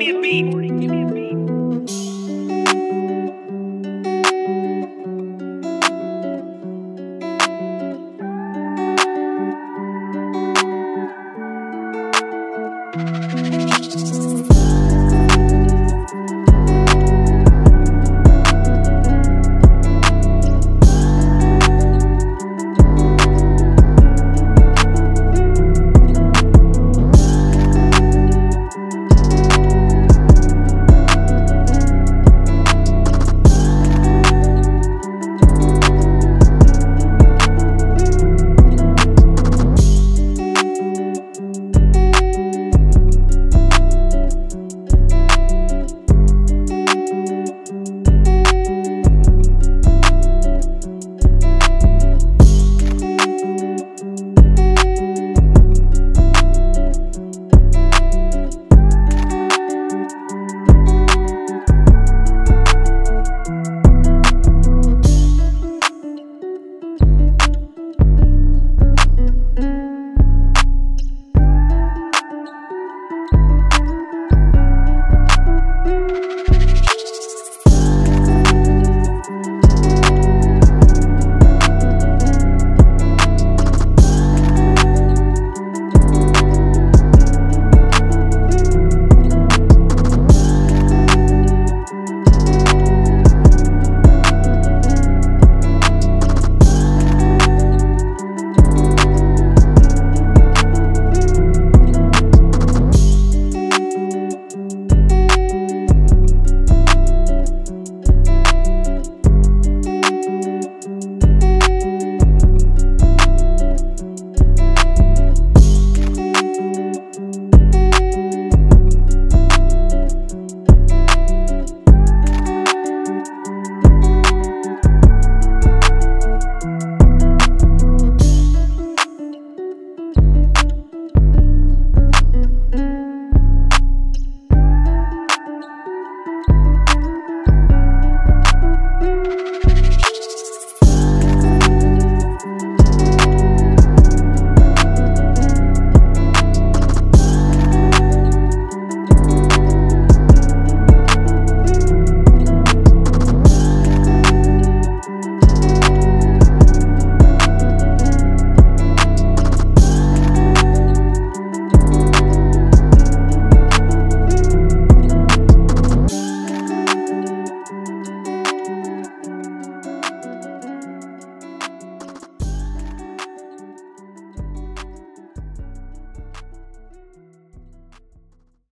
me a beat.